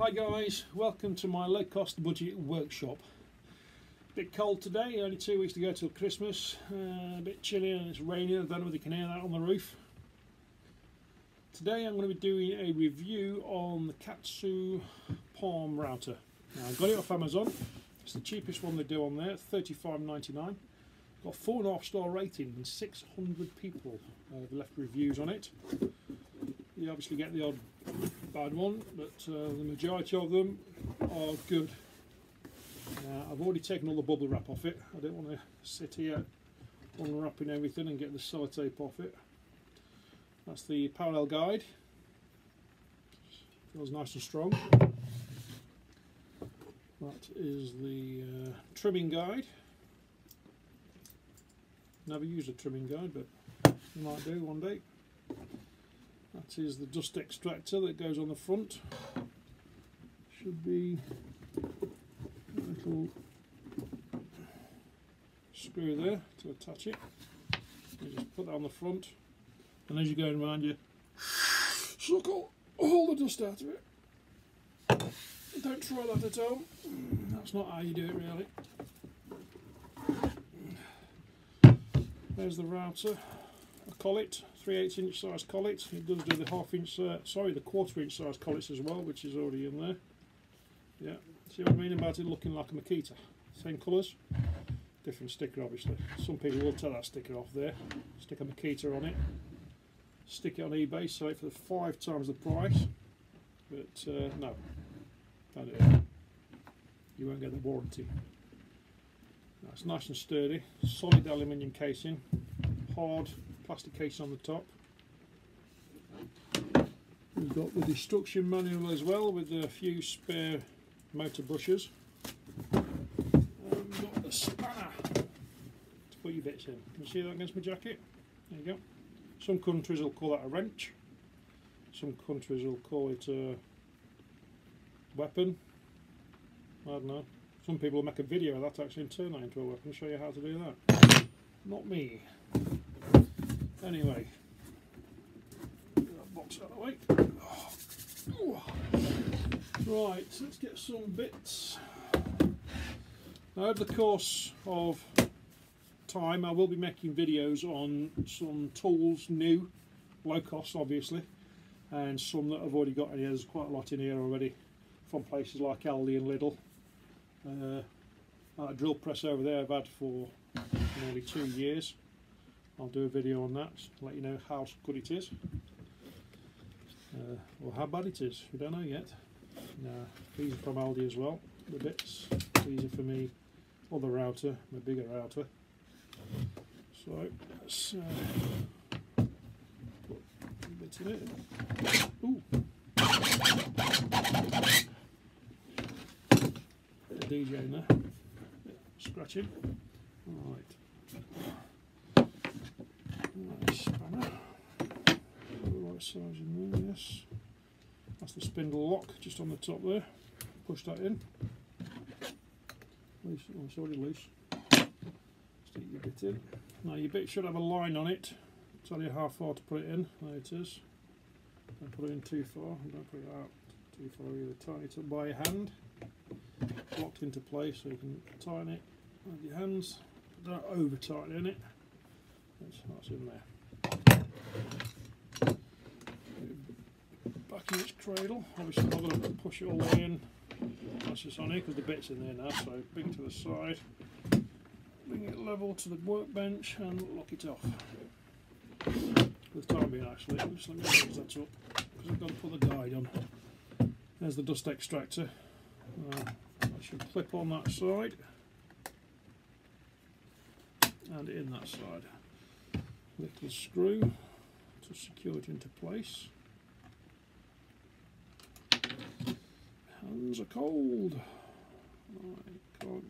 Hi guys, welcome to my low cost budget workshop. A bit cold today, only 2 weeks to go till Christmas. A bit chilly and it's raining. I don't know whether you can hear that on the roof. Today I'm going to be doing a review on the Katsu Palm Router. Now I got it off Amazon. It's the cheapest one they do on there, $35.99. Got 4.5-star rating and 600 people have left reviews on it. You obviously get the odd bad one, but the majority of them are good. I've already taken all the bubble wrap off it. I don't want to sit here unwrapping everything and get the sellotape off it. That's the parallel guide. Feels nice and strong. That is the trimming guide. Never used a trimming guide, but you might do one day. That is the dust extractor that goes on the front. Should be a little screw there to attach it. You just put that on the front, and as you're going around, you suck all the dust out of it. Don't try that at home. That's not how you do it, really. There's the router. Collet, 3/8-inch size collet. It does do the quarter-inch size collets as well, which is already in there. Yeah, see what I mean about it looking like a Makita. Same colours, different sticker obviously. Some people will take that sticker off there, stick a Makita on it, stick it on eBay, sell it for 5 times the price. But no, don't do it. You won't get the warranty. That's nice and sturdy, solid aluminium casing, hard plastic case on the top. We've got the instruction manual as well with a few spare motor brushes. And we've got the spanner to put your bits in. Can you see that against my jacket? There you go. Some countries will call that a wrench. Some countries will call it a weapon. I don't know. Some people will make a video of that actually and turn that into a weapon and show you how to do that. Not me. Anyway, get that box out of the way. Oh. Right, so let's get some bits. Now, over the course of time, I will be making videos on some tools, new, low cost obviously, and some that I've already got in here. There's quite a lot in here already from places like Aldi and Lidl. That drill press over there I've had for nearly 2 years. I'll do a video on that, let you know how good it is, or how bad it is, we don't know yet. Now, these are from Aldi as well, the bits. These are for me, other router, my bigger router. So, let's put a bit in it. Ooh. Bit of DJ in there, a bit of scratching. Right. Spanner, right size in there, yes. That's the spindle lock just on the top there. Push that in. Loose, oh, it's already loose. Stick your bit in. Now your bit should have a line on it. Tell you how far to put it in. There it is. Don't put it in too far. Don't put it out too far either. Tighten it up by your hand. Locked into place so you can tighten it with your hands. Don't over tighten it. That's in there. Back in its cradle. Obviously, I'm not going to push it all the way in. That's just on here because the bit's in there now. So, bring it to the side, bring it level to the workbench, and lock it off. For the time being, actually, I'm just let me close that up because I've got to put the guide on. There's the dust extractor. That should clip on that side and in that side. Little screw to secure it into place. Hands are cold. I can't.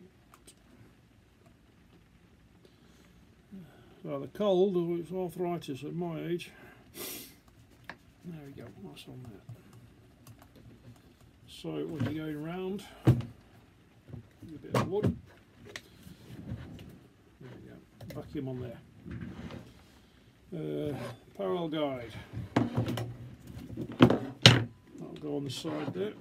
Well, the cold, or it's arthritis at my age. There we go. That's on there. So when you're going round, a bit of wood. There we go. Vacuum on there. Parallel guide. That'll go on the side there.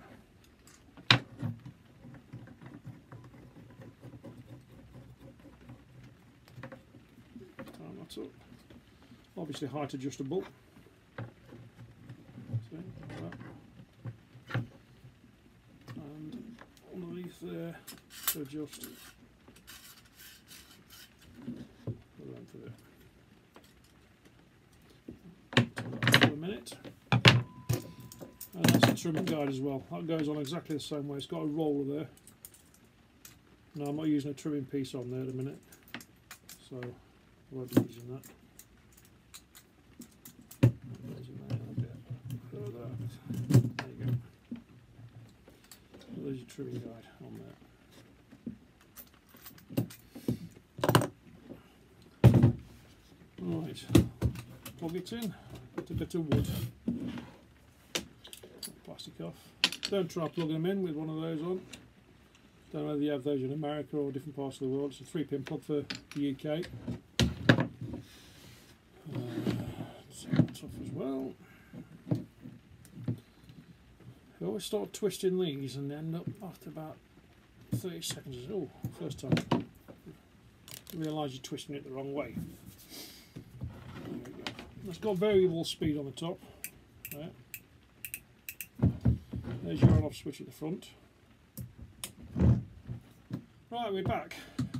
obviously height adjustable. So, like, and underneath there to adjust the length of it. And that's the trim guide as well. That goes on exactly the same way. It's got a roller there. No, I'm not using a trimming piece on there at the minute, so I won't be using that. There you go. So there's your trimming guide on there. Right, plug it in. Put a bit of wood. Plastic off. Don't try plugging them in with one of those on. Don't know whether you have those in America or different parts of the world. It's a 3-pin plug for the UK. Take that off as well. You always start twisting these and end up after about 30 seconds. Oh, first time. You realise you're twisting it the wrong way. There we go. It's got variable speed on the top. Right. There's your on-off switch at the front. Right, we're back.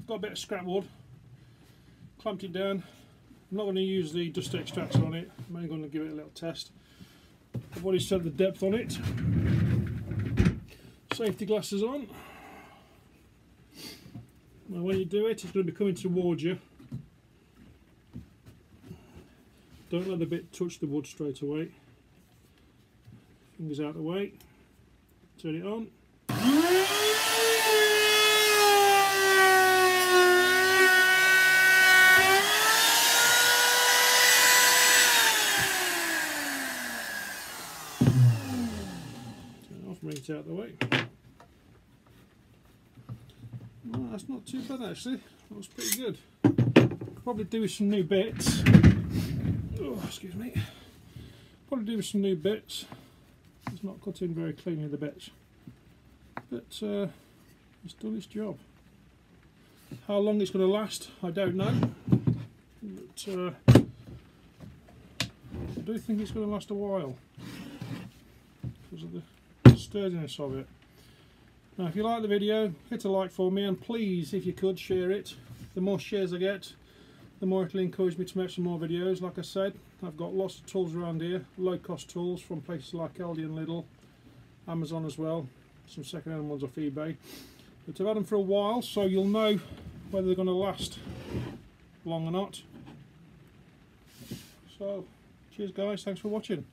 Got a bit of scrap wood, clamped it down. I'm not going to use the dust extractor on it, I'm only going to give it a little test. I've already set the depth on it. Safety glasses on. Now when you do it, it's going to be coming towards you. Don't let the bit touch the wood straight away. Fingers out of the way. Turn it on. Bring it out of the way. Well, that's not too bad actually. That was pretty good. Could probably do with some new bits. Oh, excuse me. Probably do with some new bits. It's not cut in very cleanly, the bits. But it's done its job. How long it's going to last, I don't know. But I do think it's going to last a while. Because of the sturdiness of it. Now if you like the video, hit a like for me, and please, if you could, share it. The more shares I get, the more it'll encourage me to make some more videos. Like I said, I've got lots of tools around here, low cost tools from places like Aldi and Lidl, Amazon as well, some second hand ones off eBay, but I've had them for a while, so you'll know whether they're going to last long or not. So cheers guys, thanks for watching.